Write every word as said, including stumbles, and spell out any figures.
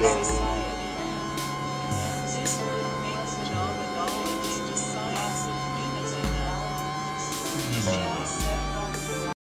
Yes.